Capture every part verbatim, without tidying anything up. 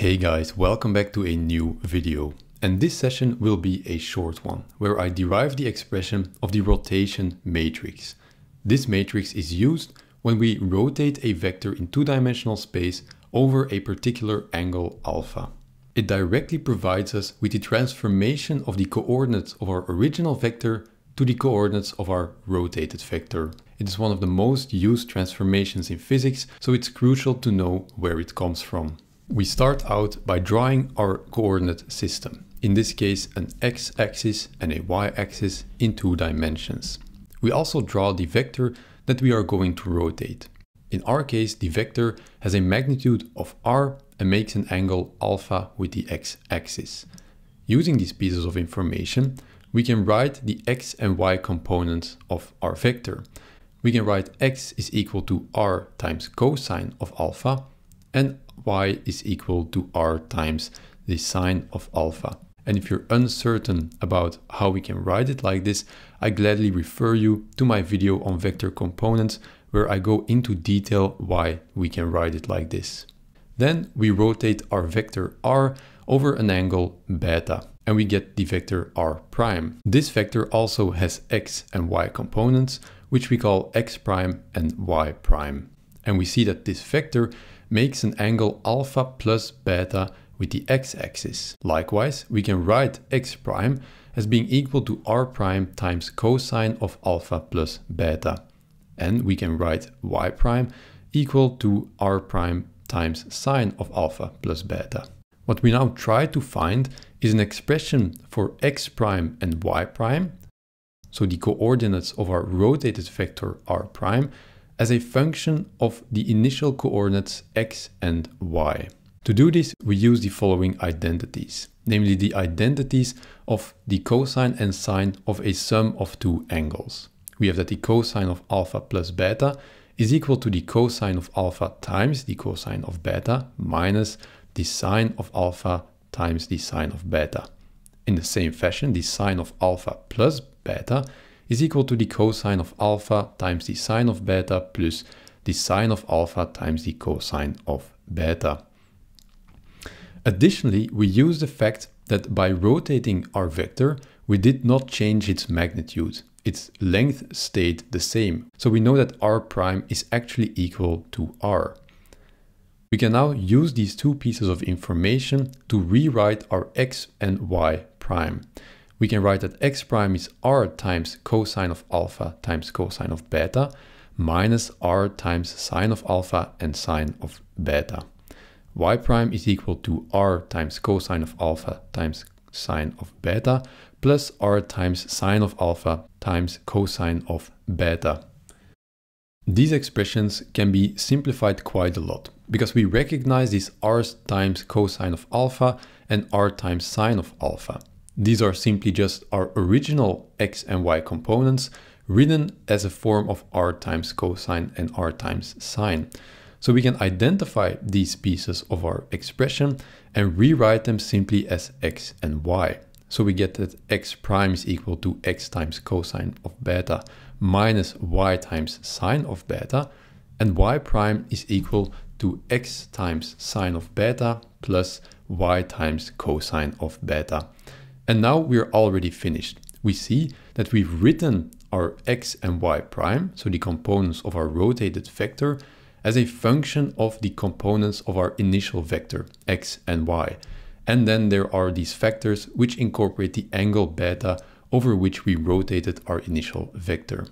Hey guys, welcome back to a new video. And this session will be a short one, where I derive the expression of the rotation matrix. This matrix is used when we rotate a vector in two-dimensional space over a particular angle alpha. It directly provides us with the transformation of the coordinates of our original vector to the coordinates of our rotated vector. It is one of the most used transformations in physics, so it's crucial to know where it comes from. We start out by drawing our coordinate system, in this case an x-axis and a y-axis in two dimensions. We also draw the vector that we are going to rotate. In our case, the vector has a magnitude of r and makes an angle alpha with the x-axis. Using these pieces of information, we can write the x and y components of our vector. We can write x is equal to r times cosine of alpha and y is equal to r times the sine of alpha. And if you're uncertain about how we can write it like this, I gladly refer you to my video on vector components, where I go into detail why we can write it like this. Then we rotate our vector r over an angle beta, and we get the vector r prime. This vector also has x and y components, which we call x prime and y prime. And we see that this vector makes an angle alpha plus beta with the x-axis. Likewise, we can write x prime as being equal to r prime times cosine of alpha plus beta. And we can write y prime equal to r prime times sine of alpha plus beta. What we now try to find is an expression for x prime and y prime, so the coordinates of our rotated vector r prime, as a function of the initial coordinates x and y. To do this, we use the following identities, namely the identities of the cosine and sine of a sum of two angles. We have that the cosine of alpha plus beta is equal to the cosine of alpha times the cosine of beta minus the sine of alpha times the sine of beta. In the same fashion, the sine of alpha plus beta is equal to the cosine of alpha times the sine of beta plus the sine of alpha times the cosine of beta. Additionally, we use the fact that by rotating our vector, we did not change its magnitude. Its length stayed the same. So we know that r prime is actually equal to r. We can now use these two pieces of information to rewrite our x and y prime. We can write that x prime is r times cosine of alpha times cosine of beta minus r times sine of alpha and sine of beta. Y prime is equal to r times cosine of alpha times sine of beta plus r times sine of alpha times cosine of beta. These expressions can be simplified quite a lot because we recognize these r's times cosine of alpha and r times sine of alpha. These are simply just our original x and y components written as a form of r times cosine and r times sine. So we can identify these pieces of our expression and rewrite them simply as x and y. So we get that x prime is equal to x times cosine of beta minus y times sine of beta, and y prime is equal to x times sine of beta plus y times cosine of beta. And now we're already finished. We see that we've written our x and y prime, so the components of our rotated vector, as a function of the components of our initial vector, x and y. And then there are these factors which incorporate the angle beta over which we rotated our initial vector.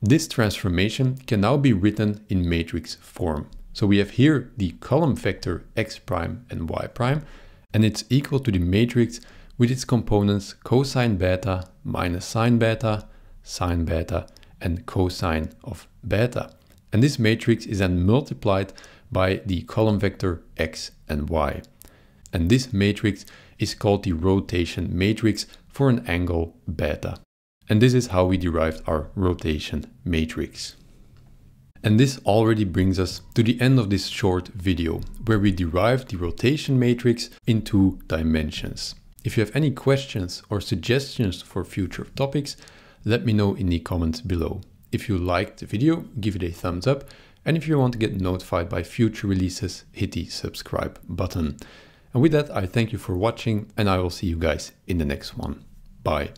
This transformation can now be written in matrix form. So we have here the column vector x prime and y prime, and it's equal to the matrix with its components cosine beta minus sine beta, sine beta, and cosine of beta. And this matrix is then multiplied by the column vector x and y. And this matrix is called the rotation matrix for an angle beta. And this is how we derived our rotation matrix. And this already brings us to the end of this short video, where we derived the rotation matrix in two dimensions. If you have any questions or suggestions for future topics, let me know in the comments below. If you liked the video, give it a thumbs up And if you want to get notified by future releases, hit the subscribe button. And with that, I thank you for watching, and I will see you guys in the next one. Bye.